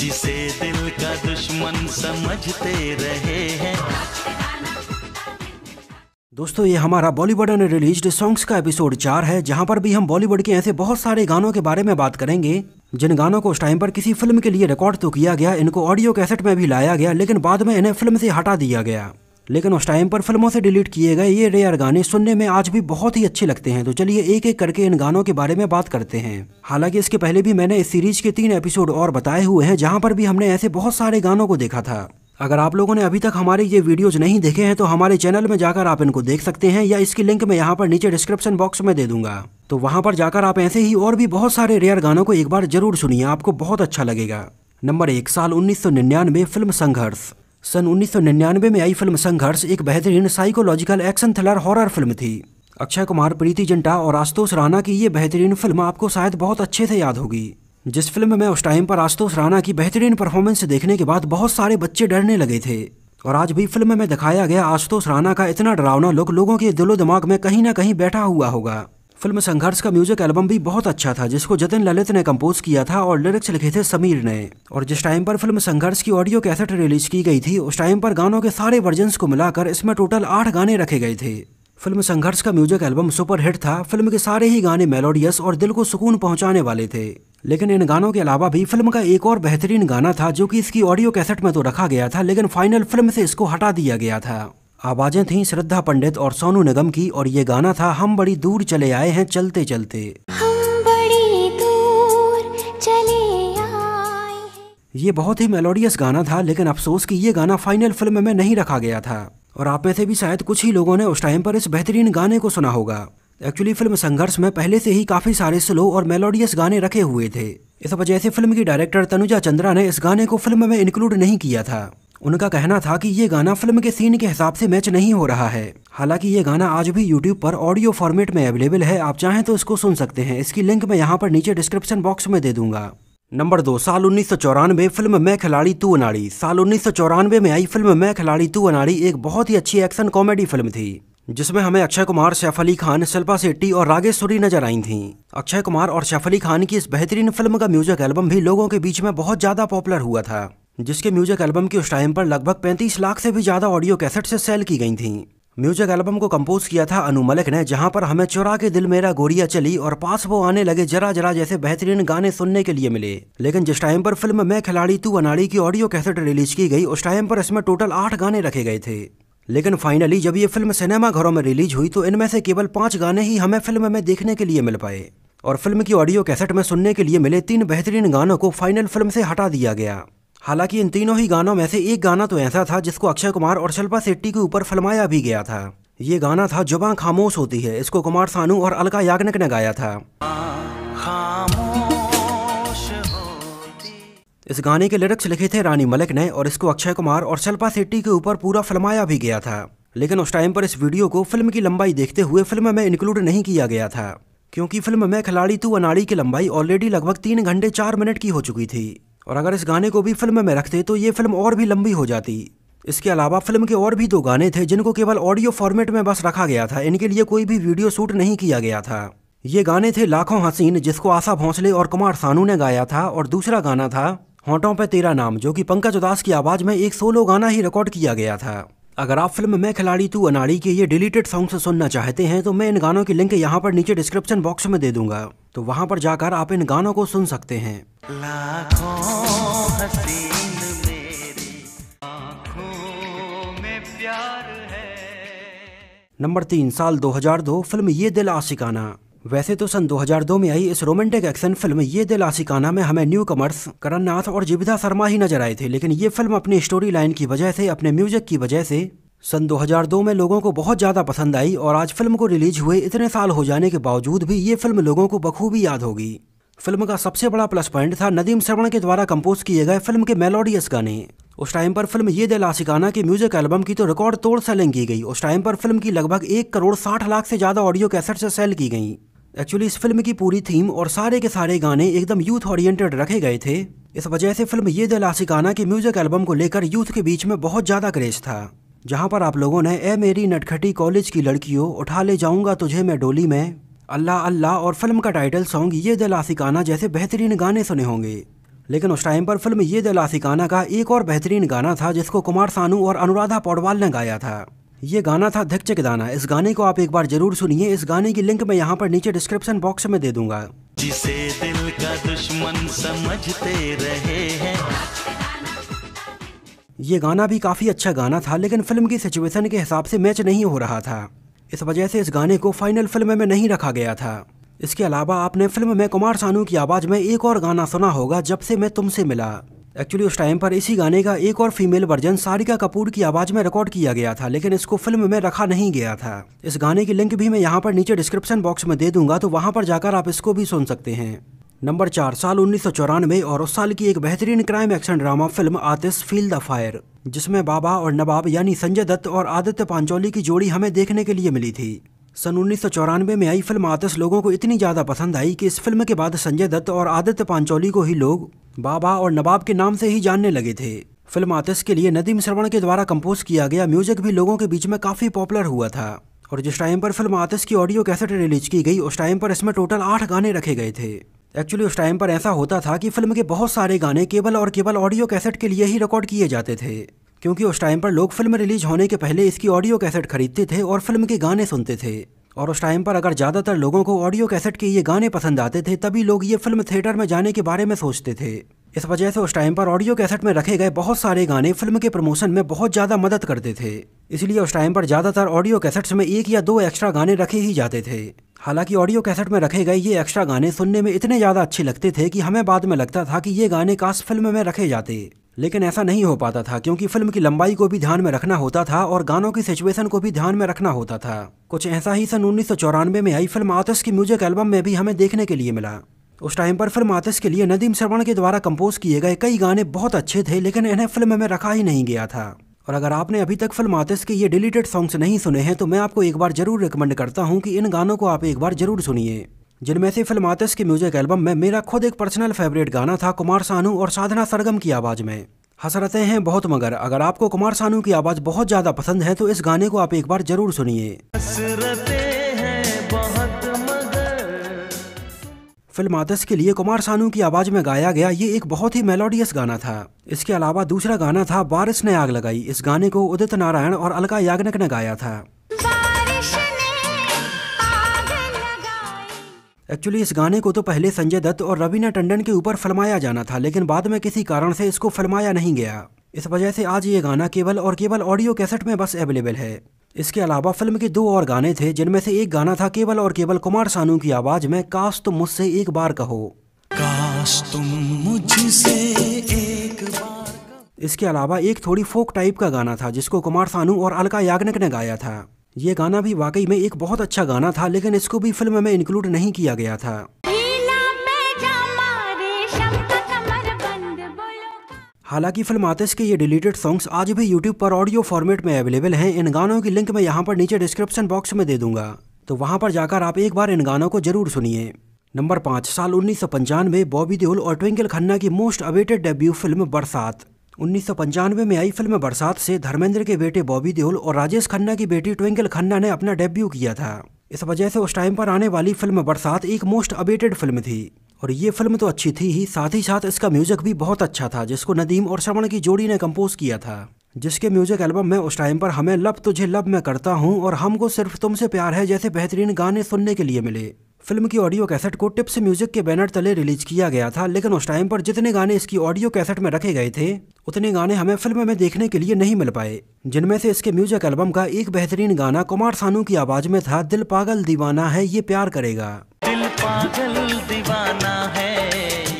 जिसे दिल का दुश्मन समझते रहे हैं। दोस्तों ये हमारा बॉलीवुड ने रिलीज्ड सॉन्ग्स का एपिसोड 4 है, जहां पर भी हम बॉलीवुड के ऐसे बहुत सारे गानों के बारे में बात करेंगे जिन गानों को उस टाइम पर किसी फिल्म के लिए रिकॉर्ड तो किया गया, इनको ऑडियो कैसेट में भी लाया गया लेकिन बाद में इन्हें फिल्म से हटा दिया गया, लेकिन उस टाइम पर फिल्मों से डिलीट किए गए ये रेयर गाने सुनने में आज भी बहुत ही अच्छे लगते हैं। तो चलिए एक एक करके इन गानों के बारे में बात करते हैं। हालांकि इसके पहले भी मैंने इस सीरीज के 3 एपिसोड और बताए हुए हैं जहां पर भी हमने ऐसे बहुत सारे गानों को देखा था। अगर आप लोगों ने अभी तक हमारे ये वीडियोज नहीं देखे हैं तो हमारे चैनल में जाकर आप इनको देख सकते हैं, या इसकी लिंक मैं यहाँ पर नीचे डिस्क्रिप्शन बॉक्स में दे दूंगा। तो वहाँ पर जाकर आप ऐसे ही और भी बहुत सारे रेयर गानों को एक बार जरूर सुनिए, आपको बहुत अच्छा लगेगा। नंबर 1, साल 1999 फिल्म संघर्ष। सन 1999 में आई फिल्म संघर्ष एक बेहतरीन psychological action thriller horror film थी। अक्षय कुमार, प्रीति जिंटा और आशुतोष राणा की ये बेहतरीन फिल्म आपको शायद बहुत अच्छे से याद होगी, जिस फिल्म में उस टाइम पर आशुतोष राणा की बेहतरीन परफॉर्मेंस देखने के बाद बहुत सारे बच्चे डरने लगे थे। और आज भी फिल्म में दिखाया गया आशुतोष राणा का इतना डरावना लुक लोगों के दिलो दिमाग में कहीं ना कहीं बैठा हुआ होगा। फिल्म संघर्ष का म्यूजिक एल्बम भी बहुत अच्छा था, जिसको जतिन ललित ने कंपोज किया था और लिरिक्स लिखे थे समीर ने। और जिस टाइम पर फिल्म संघर्ष की ऑडियो कैसेट रिलीज की गई थी उस टाइम पर गानों के सारे वर्जन्स को मिलाकर इसमें टोटल 8 गाने रखे गए थे। फिल्म संघर्ष का म्यूजिक एल्बम सुपरहिट था। फिल्म के सारे ही गाने मेलोडियस और दिल को सुकून पहुंचाने वाले थे, लेकिन इन गानों के अलावा भी फिल्म का एक और बेहतरीन गाना था जो कि इसकी ऑडियो कैसेट में तो रखा गया था लेकिन फाइनल फिल्म से इसको हटा दिया गया था। आवाजें थीं श्रद्धा पंडित और सोनू निगम की, और ये गाना था हम बड़ी दूर चले आए हैं चलते चलते। हम बड़ी दूर चले आए। ये बहुत ही मेलोडियस गाना था, लेकिन अफसोस कि ये गाना फाइनल फिल्म में नहीं रखा गया था। और आप में से भी शायद कुछ ही लोगों ने उस टाइम पर इस बेहतरीन गाने को सुना होगा। एक्चुअली फिल्म संघर्ष में पहले से ही काफी सारे स्लो और मेलोडियस गाने रखे हुए थे, इस वजह से फिल्म की डायरेक्टर तनुजा चंद्रा ने इस गाने को फिल्म में इंक्लूड नहीं किया था। उनका कहना था कि ये गाना फिल्म के सीन के हिसाब से मैच नहीं हो रहा है। हालांकि ये गाना आज भी YouTube पर ऑडियो फॉर्मेट में अवेलेबल है, आप चाहें तो इसको सुन सकते हैं। इसकी लिंक मैं यहाँ पर नीचे डिस्क्रिप्शन बॉक्स में दे दूंगा। नंबर 2, साल 1994 फिल्म मैं खिलाड़ी तू अनाड़ी। साल 1994 में आई फिल्म मैं खिलाड़ी तू अनाड़ी एक बहुत ही अच्छी एक्शन कॉमेडी फिल्म थी, जिसमें हमें अक्षय कुमार, सैफ अली खान, शिल्पा शेट्टी और रागेश सूरी नजर आई थी। अक्षय कुमार और सैफ अली खान की इस बेहतरीन फिल्म का म्यूजिक एल्बम भी लोगों के बीच में बहुत ज्यादा पॉपुलर हुआ था, जिसके म्यूजिक एल्बम की उस टाइम पर लगभग 35 लाख से भी ज्यादा ऑडियो कैसेट से सेल की गई थी। म्यूजिक एल्बम को कंपोज किया था अनुमलिक ने, जहां पर हमें चुरा के दिल मेरा गोरिया चली और पास वो आने लगे जरा जरा जैसे बेहतरीन गाने सुनने के लिए मिले। लेकिन जिस टाइम पर फिल्म मैं खिलाड़ी तू अनाड़ी की ऑडियो कैसेट रिलीज की गई उस टाइम पर इसमें टोटल 8 गाने रखे गए थे, लेकिन फाइनली जब ये फिल्म सिनेमाघरों में रिलीज हुई तो इनमें से केवल 5 गाने ही हमें फिल्म में देखने के लिए मिल पाए। और फिल्म की ऑडियो कैसेट में सुनने के लिए मिले 3 बेहतरीन गानों को फाइनल फिल्म से हटा दिया गया। हालांकि इन तीनों ही गानों में से एक गाना तो ऐसा था जिसको अक्षय कुमार और शिल्पा शेट्टी के ऊपर फिल्माया भी गया था। ये गाना था जुबां खामोश होती है, इसको कुमार सानू और अलका याग्निक ने गाया था। इस गाने के लिरिक्स लिखे थे रानी मलिक ने और इसको अक्षय कुमार और शिल्पा शेट्टी के ऊपर पूरा फिल्माया भी गया था, लेकिन उस टाइम पर इस वीडियो को फिल्म की लंबाई देखते हुए फिल्म में इंक्लूड नहीं किया गया था, क्योंकि फिल्म में खिलाड़ी तू अनाड़ी की लंबाई ऑलरेडी लगभग 3 घंटे 4 मिनट की हो चुकी थी, और अगर इस गाने को भी फिल्म में रखते तो ये फिल्म और भी लंबी हो जाती। इसके अलावा फिल्म के और भी 2 गाने थे जिनको केवल ऑडियो फॉर्मेट में बस रखा गया था, इनके लिए कोई भी वीडियो शूट नहीं किया गया था। ये गाने थे लाखों हसीन, जिसको आशा भोंसले और कुमार सानू ने गाया था, और दूसरा गाना था होंठों पे तेरा नाम, जो कि पंकज उदास की आवाज में एक सोलो गाना ही रिकॉर्ड किया गया था। अगर आप फिल्म मैं खिलाड़ी तू अनाड़ी के ये डिलीटेड सॉन्ग्स सुनना चाहते हैं तो मैं इन गानों की लिंक यहाँ पर नीचे डिस्क्रिप्शन बॉक्स में दे दूंगा, तो वहाँ पर जाकर आप इन गानों को सुन सकते हैं। नंबर 3, साल 2002 फिल्म ये दिल आशिकाना। वैसे तो सन 2002 में आई इस रोमांटिक एक्शन फिल्म ये दिल आशिकाना में हमें न्यू कमर्स करण नाथ और जिविधा शर्मा ही नजर आए थे, लेकिन ये फिल्म अपनी स्टोरी लाइन की वजह से, अपने म्यूजिक की वजह से सन 2002 में लोगों को बहुत ज़्यादा पसंद आई। और आज फिल्म को रिलीज हुए इतने साल हो जाने के बावजूद भी ये फिल्म लोगों को बखूबी याद होगी। फिल्म का सबसे बड़ा प्लस पॉइंट था नदीम श्रवण के द्वारा कंपोज किए गए फिल्म के मेलोडियस गाने। उस टाइम पर फिल्म ये दिल आशिकाना के म्यूजिक एल्बम की तो रिकॉर्ड तोड़ सेलिंग की गई। उस टाइम पर फिल्म की लगभग 1 करोड़ 60 लाख से ज़्यादा ऑडियो कैसेट से सेल की गई। एक्चुअली इस फिल्म की पूरी थीम और सारे के सारे गाने एकदम यूथ ओरिएंटेड रखे गए थे, इस वजह से फिल्म ये दिल आशिकाना के म्यूजिक एल्बम को लेकर यूथ के बीच में बहुत ज़्यादा क्रेज था, जहाँ पर आप लोगों ने ए मेरी नटखटी कॉलेज की लड़कियों, उठा ले जाऊँगा तुझे मैं डोली में, अल्लाह अल्लाह और फिल्म का टाइटल सॉन्ग ये दिल आशिकाना जैसे बेहतरीन गाने सुने होंगे। लेकिन उस टाइम पर फिल्म ये दिल आशिकाना का एक और बेहतरीन गाना था जिसको कुमार सानू और अनुराधा पौडवाल ने गाया था। ये गाना था धिक्चक दाना। इस गाने को आप एक बार जरूर सुनिए। इस गाने की लिंक मैं यहाँ पर नीचे डिस्क्रिप्शन बॉक्स में दे दूंगा। जिसे दिल का दुश्मन समझते रहे हैं। ये गाना भी काफ़ी अच्छा गाना था लेकिन फिल्म की सिचुएशन के हिसाब से मैच नहीं हो रहा था। इस वजह से इस गाने को फाइनल फिल्म में नहीं रखा गया था। इसके अलावा आपने फिल्म में कुमार सानू की आवाज़ में एक और गाना सुना होगा, जब से मैं तुमसे मिला। एक्चुअली उस टाइम पर इसी गाने का एक और फीमेल वर्जन सारिका कपूर की आवाज़ में रिकॉर्ड किया गया था लेकिन इसको फिल्म में रखा नहीं गया था। इस गाने की लिंक भी मैं यहाँ पर नीचे डिस्क्रिप्शन बॉक्स में दे दूंगा, तो वहाँ पर जाकर आप इसको भी सुन सकते हैं। नंबर 4, साल 1994 और उस साल की एक बेहतरीन crime action drama film Aatish feel the fire, जिसमें बाबा और नवाब यानी संजय दत्त और आदित्य पांचोली की जोड़ी हमें देखने के लिए मिली थी। सन 1994 में आई फिल्म आतिश लोगों को इतनी ज़्यादा पसंद आई कि इस फिल्म के बाद संजय दत्त और आदित्य पांचोली को ही लोग बाबा और नवाब के नाम से ही जानने लगे थे। फिल्म आतिश के लिए नदीम श्रवण के द्वारा कंपोज किया गया म्यूजिक भी लोगों के बीच में काफ़ी पॉपुलर हुआ था। और जिस टाइम पर फिल्म आतिश की ऑडियो कैसेट रिलीज की गई उस टाइम पर इसमें टोटल 8 गाने रखे गए थे। एक्चुअली उस टाइम पर ऐसा होता था कि फिल्म के बहुत सारे गाने केवल और केवल ऑडियो कैसेट के लिए ही रिकॉर्ड किए जाते थे, क्योंकि उस टाइम पर लोग फिल्म रिलीज होने के पहले इसकी ऑडियो कैसेट खरीदते थे और फिल्म के गाने सुनते थे। और उस टाइम पर अगर ज़्यादातर लोगों को ऑडियो कैसेट के ये गाने पसंद आते थे तभी लोग ये फिल्म थिएटर में जाने के बारे में सोचते थे। इस वजह से उस टाइम पर ऑडियो कैसेट में रखे गए बहुत सारे गाने फिल्म के प्रमोशन में बहुत ज़्यादा मदद करते थे। इसलिए उस टाइम पर ज़्यादातर ऑडियो कैसेट्स में 1 या 2 एक्स्ट्रा गाने रखे ही जाते थे। हालांकि ऑडियो कैसेट में रखे गए ये एक्स्ट्रा गाने सुनने में इतने ज़्यादा अच्छे लगते थे कि हमें बाद में लगता था कि ये गाने काश फिल्म में रखे जाते, लेकिन ऐसा नहीं हो पाता था क्योंकि फिल्म की लंबाई को भी ध्यान में रखना होता था और गानों की सिचुएशन को भी ध्यान में रखना होता था। कुछ ऐसा ही सन 1994 में आई फिल्म आतिश की म्यूजिक एल्बम में भी हमें देखने के लिए मिला। उस टाइम पर फिल्म आतिश के लिए नदीम श्रवण के द्वारा कंपोज किए गए कई गाने बहुत अच्छे थे लेकिन इन्हें फिल्म में रखा ही नहीं गया था। और अगर आपने अभी तक फिल्म आतिश के ये डिलीटेड सॉन्ग्स नहीं सुने हैं तो मैं आपको एक बार जरूर रिकमेंड करता हूँ कि इन गानों को आप एक बार जरूर सुनिए, जिनमें से फिल्म आतिश के म्यूजिक एल्बम में मेरा खुद एक पर्सनल फेवरेट गाना था कुमार सानू और साधना सरगम की आवाज़ में हसरतें हैं बहुत। मगर अगर आपको कुमार सानू की आवाज़ बहुत ज़्यादा पसंद है तो इस गाने को आप एक बार जरूर सुनिए। फिल्म आतिश के लिए कुमार सानू की आवाज़ में गाया गया ये एक बहुत ही मेलोडियस गाना था। इसके अलावा दूसरा गाना था बारिश ने आग लगाई। इस गाने को उदित नारायण और अलका याग्निक ने गाया था। एक्चुअली इस गाने को तो पहले संजय दत्त और रवीना टंडन के ऊपर फिल्माया जाना था लेकिन बाद में किसी कारण से इसको फिल्माया नहीं गया। इस वजह से आज ये गाना केवल और केवल ऑडियो कैसेट में बस अवेलेबल है। इसके अलावा फिल्म के 2 और गाने थे, जिनमें से एक गाना था केवल और केवल कुमार सानू की आवाज़ में काश तुम मुझसे एक बार कहो। काश तुम मुझसे एक बार। इसके अलावा एक थोड़ी फोक टाइप का गाना था जिसको कुमार सानू और अलका याग्निक ने गाया था। ये गाना भी वाकई में एक बहुत अच्छा गाना था लेकिन इसको भी फिल्म में इंक्लूड नहीं किया गया था। हालांकि फिल्म आतिश के ये डिलीटेड सॉन्ग्स आज भी YouTube पर ऑडियो फॉर्मेट में अवेलेबल हैं। इन गानों की लिंक मैं यहाँ पर नीचे डिस्क्रिप्शन बॉक्स में दे दूंगा, तो वहाँ पर जाकर आप एक बार इन गानों को जरूर सुनिए। नंबर 5, साल 1995 बॉबी देओल और ट्विंकल खन्ना की मोस्ट अवेटेड डेब्यू फिल्म बरसात। 1995 में आई फिल्म बरसात से धर्मेंद्र के बेटे बॉबी देओल और राजेश खन्ना की बेटी ट्विंकल खन्ना ने अपना डेब्यू किया था। इस वजह से उस टाइम पर आने वाली फिल्म बरसात एक मोस्ट अवेटेड फिल्म थी। और ये फिल्म तो अच्छी थी ही, साथ ही साथ इसका म्यूजिक भी बहुत अच्छा था, जिसको नदीम और श्रवण की जोड़ी ने कंपोज किया था, जिसके म्यूजिक एल्बम में उस टाइम पर हमें लब तुझे लब मैं करता हूँ और हमको सिर्फ तुमसे प्यार है जैसे बेहतरीन गाने सुनने के लिए मिले। फिल्म की ऑडियो कैसेट को टिप्स म्यूजिक के बैनर तले रिलीज किया गया था लेकिन उस टाइम पर जितने गाने इसकी ऑडियो कैसेट में रखे गए थे उतने गाने हमें फिल्म में देखने के लिए नहीं मिल पाए, जिनमें से इसके म्यूजिक एल्बम का एक बेहतरीन गाना कुमार सानू की आवाज में था दिल पागल दीवाना है ये प्यार करेगा। दिल पागल दीवाना है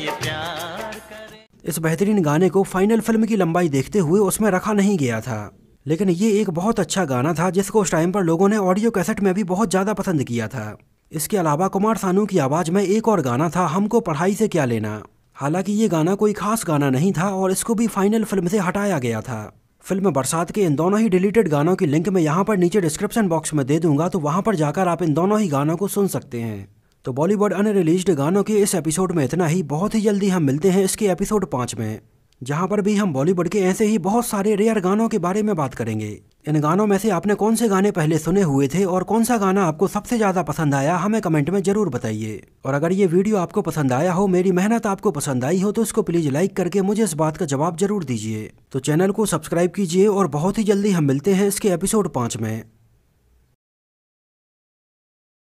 ये प्यार करेगा। इस बेहतरीन गाने को फाइनल फिल्म की लंबाई देखते हुए उसमें रखा नहीं गया था, लेकिन ये एक बहुत अच्छा गाना था जिसको उस टाइम पर लोगों ने ऑडियो कैसेट में भी बहुत ज़्यादा पसंद किया था। इसके अलावा कुमार सानू की आवाज़ में एक और गाना था हमको पढ़ाई से क्या लेना। हालांकि ये गाना कोई खास गाना नहीं था और इसको भी फाइनल फिल्म से हटाया गया था। फिल्म बरसात के इन दोनों ही डिलीटेड गानों की लिंक मैं यहाँ पर नीचे डिस्क्रिप्शन बॉक्स में दे दूंगा, तो वहाँ पर जाकर आप इन दोनों ही गानों को सुन सकते हैं। तो बॉलीवुड अनरिलीज्ड गानों के इस एपिसोड में इतना ही। बहुत ही जल्दी हम मिलते हैं इसके एपिसोड 5 में, जहाँ पर भी हम बॉलीवुड के ऐसे ही बहुत सारे रेयर गानों के बारे में बात करेंगे। इन गानों में से आपने कौन से गाने पहले सुने हुए थे और कौन सा गाना आपको सबसे ज़्यादा पसंद आया, हमें कमेंट में ज़रूर बताइए। और अगर ये वीडियो आपको पसंद आया हो, मेरी मेहनत आपको पसंद आई हो, तो इसको प्लीज़ लाइक करके मुझे इस बात का जवाब जरूर दीजिए। तो चैनल को सब्सक्राइब कीजिए और बहुत ही जल्दी हम मिलते हैं इसके एपिसोड 5 में।